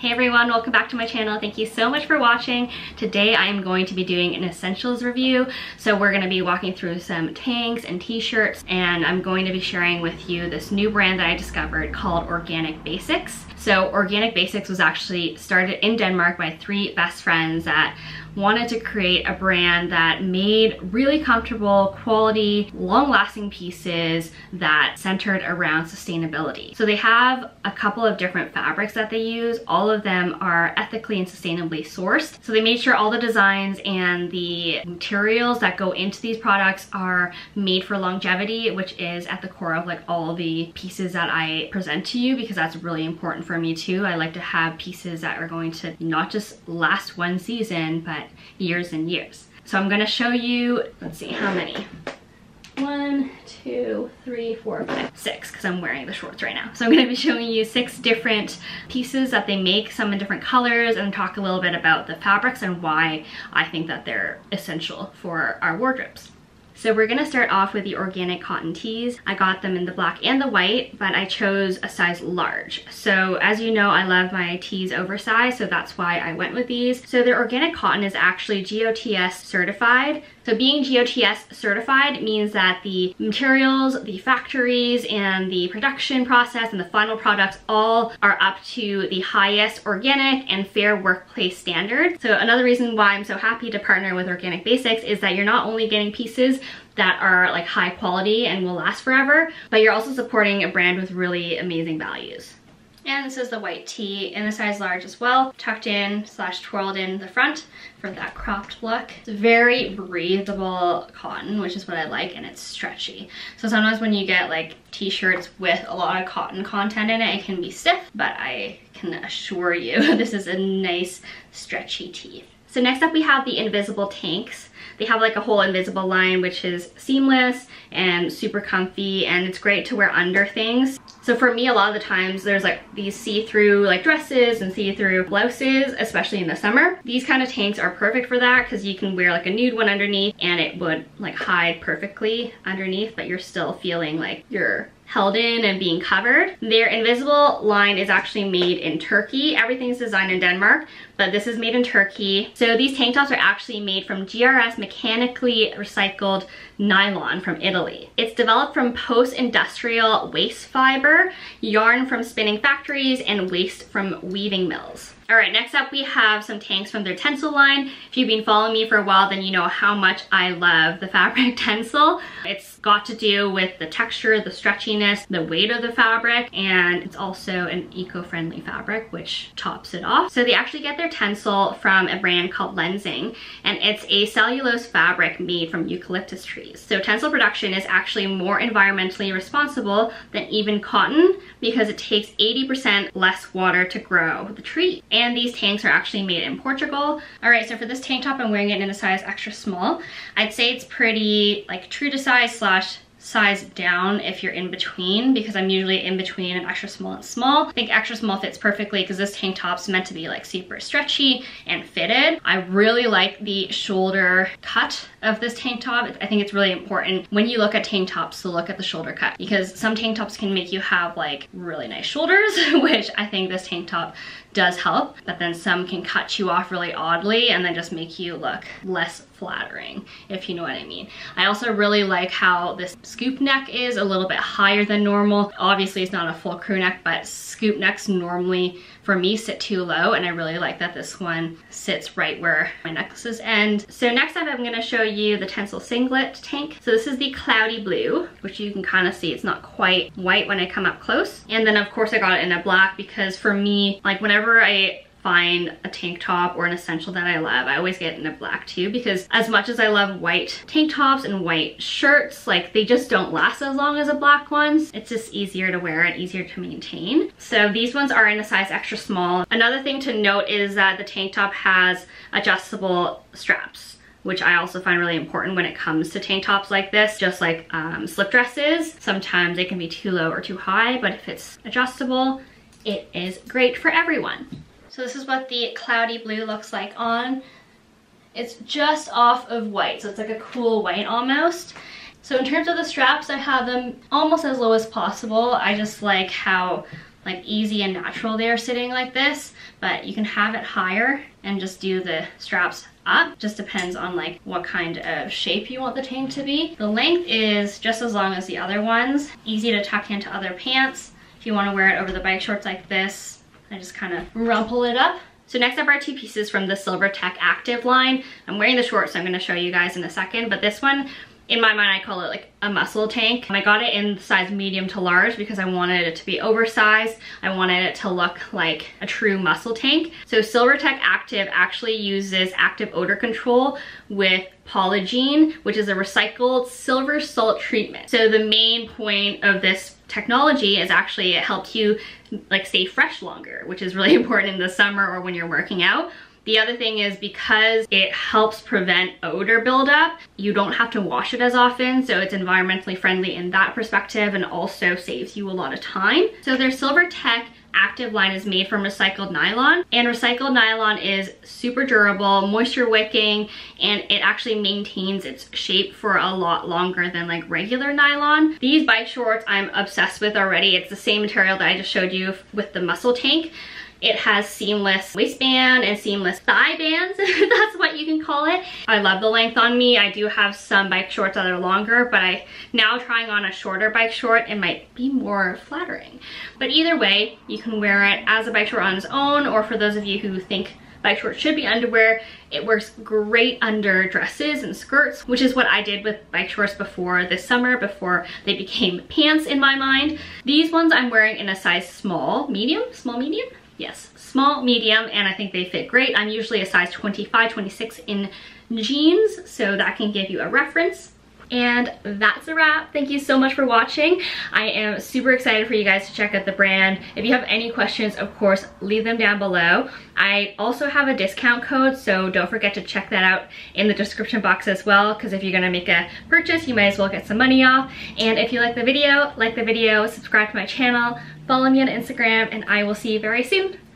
Hey everyone, welcome back to my channel. Thank you so much for watching. Today I am going to be doing an essentials review. So we're going to be walking through some tanks and t-shirts, and I'm going to be sharing with you this new brand that I discovered called Organic Basics. So Organic Basics was actually started in Denmark by three best friends that wanted to create a brand that made really comfortable, quality, long-lasting pieces that centered around sustainability. So they have a couple of different fabrics that they use. All of them are ethically and sustainably sourced. So they made sure all the designs and the materials that go into these products are made for longevity, which is at the core of like all the pieces that I present to you, because that's really important for me too. I like to have pieces that are going to not just last one season, but years and years. So I'm going to show you, let's see how many. 1, 2, 3, 4, 5, 6, because I'm wearing the shorts right now. So I'm going to be showing you 6 different pieces that they make, some in different colors, and talk a little bit about the fabrics and why I think that they're essential for our wardrobes. So we're going to start off with the organic cotton tees. I got them in the black and the white, but I chose a size large. So as you know, I love my tees oversized, so that's why I went with these. So their organic cotton is actually GOTS certified. So being GOTS certified means that the materials, the factories, and the production process and the final products all are up to the highest organic and fair workplace standards. So another reason why I'm so happy to partner with Organic Basics is that you're not only getting pieces that are like high quality and will last forever, but you're also supporting a brand with really amazing values. And this is the white tee in the size large as well, tucked in / twirled in the front for that cropped look. It's very breathable cotton, which is what I like, and it's stretchy. So sometimes when you get like t-shirts with a lot of cotton content in it, it can be stiff, but I can assure you this is a nice stretchy tee. So next up we have the invisible tanks. They have like a whole invisible line, which is seamless and super comfy, and it's great to wear under things. So for me, a lot of the times there's like these see-through like dresses and see-through blouses, especially in the summer. These kind of tanks are perfect for that, because you can wear like a nude one underneath and it would like hide perfectly underneath, but you're still feeling like you're held in and being covered. Their invisible line is actually made in Turkey. Everything's designed in Denmark, but this is made in Turkey. So these tank tops are actually made from GRS mechanically recycled nylon from Italy. It's developed from post-industrial waste fiber, yarn from spinning factories, and waste from weaving mills. All right, next up we have some tanks from their Tencel line. If you've been following me for a while, then you know how much I love the fabric Tencel. It's got to do with the texture, the stretchiness, the weight of the fabric, and it's also an eco-friendly fabric, which tops it off. So they actually get their Tencel from a brand called Lenzing, and it's a cellulose fabric made from eucalyptus trees. So Tencel production is actually more environmentally responsible than even cotton, because it takes 80% less water to grow the tree. And these tanks are actually made in Portugal. All right, so for this tank top, I'm wearing it in a size extra small. I'd say it's pretty like true to size / size down if you're in between, because I'm usually in between an extra small and small. I think extra small fits perfectly, because this tank top's meant to be like super stretchy and fitted. I really like the shoulder cut of this tank top. I think it's really important when you look at tank tops to look at the shoulder cut, because some tank tops can make you have like really nice shoulders, which I think this tank top does help, but then some can cut you off really oddly and then just make you look less flattering, if you know what I mean. I also really like how this scoop neck is a little bit higher than normal. Obviously it's not a full crew neck, but scoop necks normally for me sit too low, and I really like that this one sits right where my necklaces end. So next up I'm going to show you the Tencel singlet tank. So this is the cloudy blue, which you can kind of see it's not quite white when I come up close. And then of course I got it in a black, because for me, like whenever I find a tank top or an essential that I love, I always get in a black too, because as much as I love white tank tops and white shirts, like they just don't last as long as a black ones. It's just easier to wear and easier to maintain. So these ones are in a size extra small. Another thing to note is that the tank top has adjustable straps, which I also find really important when it comes to tank tops like this. Just like slip dresses, sometimes they can be too low or too high, but if it's adjustable, it is great for everyone. So this is what the cloudy blue looks like on. It's just off of white, so it's like a cool white almost. So in terms of the straps, I have them almost as low as possible. I just like how like easy and natural there sitting like this, but you can have it higher and just do the straps up. Just depends on like what kind of shape you want the tank to be. The length is just as long as the other ones, easy to tuck into other pants. If you want to wear it over the bike shorts like this, I just kind of rumple it up. So next up are two pieces from the Silver Tech Active line. I'm wearing the shorts, so I'm going to show you guys in a second, but this one, in my mind, I call it like a muscle tank. I got it in size medium to large because I wanted it to be oversized. I wanted it to look like a true muscle tank. So Silver Tech Active actually uses active odor control with Polygen, which is a recycled silver salt treatment. So the main point of this technology is actually it helps you like stay fresh longer, which is really important in the summer or when you're working out. The other thing is because it helps prevent odor buildup, you don't have to wash it as often, so it's environmentally friendly in that perspective and also saves you a lot of time. So their Silver Tech Active line is made from recycled nylon, and recycled nylon is super durable, moisture wicking, and it actually maintains its shape for a lot longer than like regular nylon. These bike shorts I'm obsessed with already. It's the same material that I just showed you with the muscle tank. It has seamless waistband and seamless thigh bands, if that's what you can call it. I love the length on me. I do have some bike shorts that are longer, but I'm now trying on a shorter bike short. It might be more flattering. But either way, you can wear it as a bike short on its own, or for those of you who think bike shorts should be underwear, it works great under dresses and skirts, which is what I did with bike shorts before this summer, before they became pants in my mind. These ones I'm wearing in a size small, medium? Yes, small, medium, and I think they fit great. I'm usually a size 25, 26 in jeans, so that can give you a reference. And that's a wrap. Thank you so much for watching. I am super excited for you guys to check out the brand. If you have any questions, of course, leave them down below. I also have a discount code, so don't forget to check that out in the description box as well, because if you're gonna make a purchase, you might as well get some money off. And if you like the video, subscribe to my channel, follow me on Instagram, and I will see you very soon.